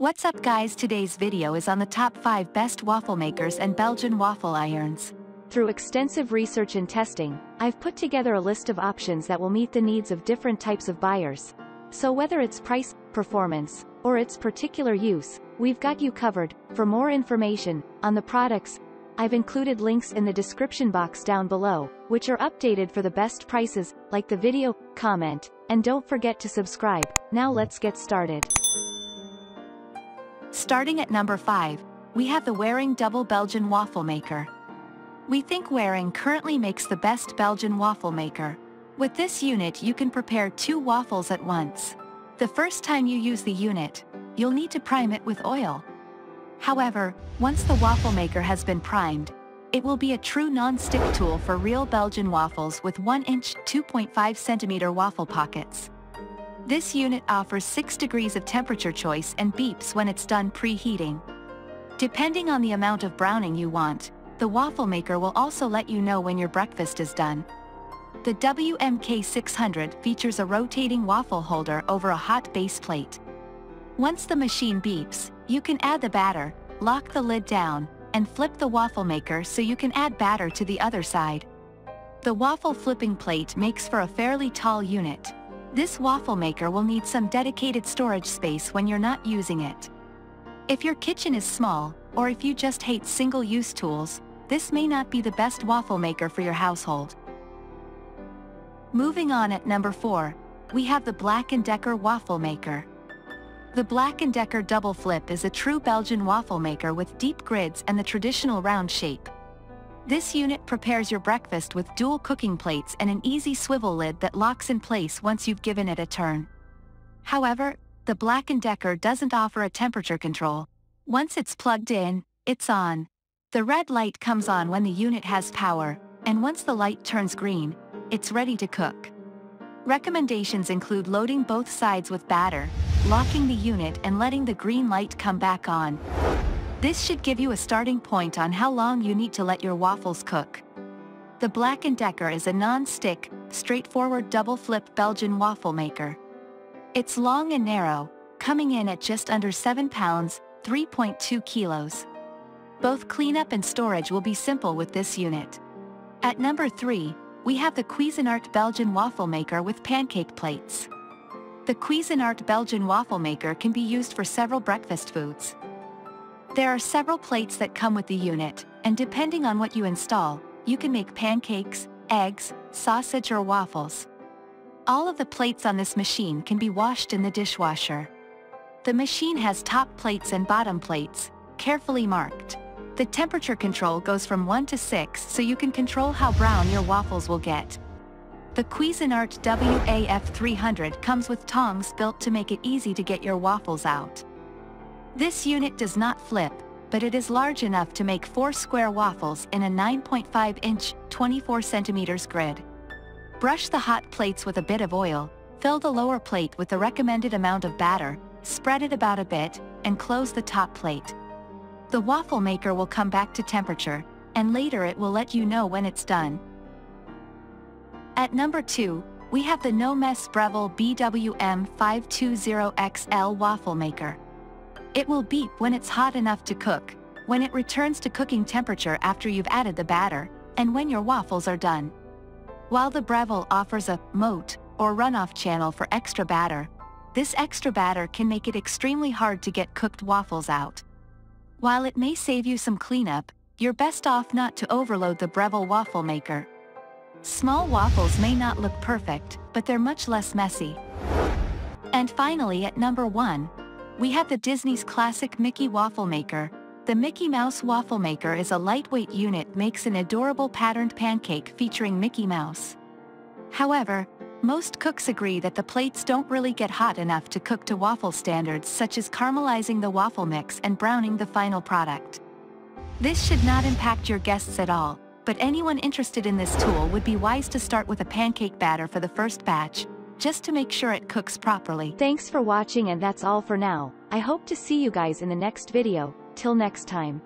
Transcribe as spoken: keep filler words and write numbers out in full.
What's up guys, today's video is on the top five best waffle makers and Belgian waffle irons. Through extensive research and testing, I've put together a list of options that will meet the needs of different types of buyers. So whether it's price, performance, or its particular use, we've got you covered. For more information on the products, I've included links in the description box down below, which are updated for the best prices. Like the video, comment, and don't forget to subscribe. Now let's get started. Starting at number five, we have the Waring Double Belgian Waffle Maker. We think Waring currently makes the best Belgian waffle maker. With this unit you can prepare two waffles at once. The first time you use the unit, you'll need to prime it with oil. However, once the waffle maker has been primed, it will be a true non-stick tool for real Belgian waffles with one inch, two point five centimeter waffle pockets. This unit offers six degrees of temperature choice and beeps when it's done preheating. Depending on the amount of browning you want, the waffle maker will also let you know when your breakfast is done. The W M K six hundred features a rotating waffle holder over a hot base plate. Once the machine beeps, you can add the batter, lock the lid down, and flip the waffle maker so you can add batter to the other side. The waffle flipping plate makes for a fairly tall unit. This waffle maker will need some dedicated storage space when you're not using it. If your kitchen is small, or if you just hate single-use tools, this may not be the best waffle maker for your household. Moving on at number four, we have the Black and Decker Waffle Maker. The Black and Decker Double Flip is a true Belgian waffle maker with deep grids and the traditional round shape. This unit prepares your breakfast with dual cooking plates and an easy swivel lid that locks in place once you've given it a turn. However, the Black and Decker doesn't offer a temperature control. Once it's plugged in, it's on. The red light comes on when the unit has power, and once the light turns green, it's ready to cook. Recommendations include loading both sides with batter, locking the unit and letting the green light come back on. This should give you a starting point on how long you need to let your waffles cook. The Black and Decker is a non-stick, straightforward double-flip Belgian waffle maker. It's long and narrow, coming in at just under seven pounds, three point two kilos. Both cleanup and storage will be simple with this unit. At number three, we have the Cuisinart Belgian Waffle Maker with Pancake Plates. The Cuisinart Belgian Waffle Maker can be used for several breakfast foods. There are several plates that come with the unit, and depending on what you install, you can make pancakes, eggs, sausage or waffles. All of the plates on this machine can be washed in the dishwasher. The machine has top plates and bottom plates, carefully marked. The temperature control goes from one to six so you can control how brown your waffles will get. The Cuisinart W A F three hundred comes with tongs built to make it easy to get your waffles out. This unit does not flip, but it is large enough to make four square waffles in a nine point five inch, twenty-four centimeters grid. Brush the hot plates with a bit of oil, fill the lower plate with the recommended amount of batter, spread it about a bit, and close the top plate. The waffle maker will come back to temperature, and later it will let you know when it's done. At number two, we have the No Mess Breville B W M five two zero X L Waffle Maker. It will beep when it's hot enough to cook, when it returns to cooking temperature after you've added the batter, and when your waffles are done. While the Breville offers a moat or runoff channel for extra batter, this extra batter can make it extremely hard to get cooked waffles out. While it may save you some cleanup, you're best off not to overload the Breville waffle maker. Small waffles may not look perfect, but they're much less messy. And finally at number one, we have the Disney's classic Mickey Waffle Maker. The Mickey Mouse Waffle Maker is a lightweight unit makes an adorable patterned pancake featuring Mickey Mouse. However, most cooks agree that the plates don't really get hot enough to cook to waffle standards, such as caramelizing the waffle mix and browning the final product. This should not impact your guests at all, but anyone interested in this tool would be wise to start with a pancake batter for the first batch, just to make sure it cooks properly. Thanks for watching, and that's all for now. I hope to see you guys in the next video. Till next time.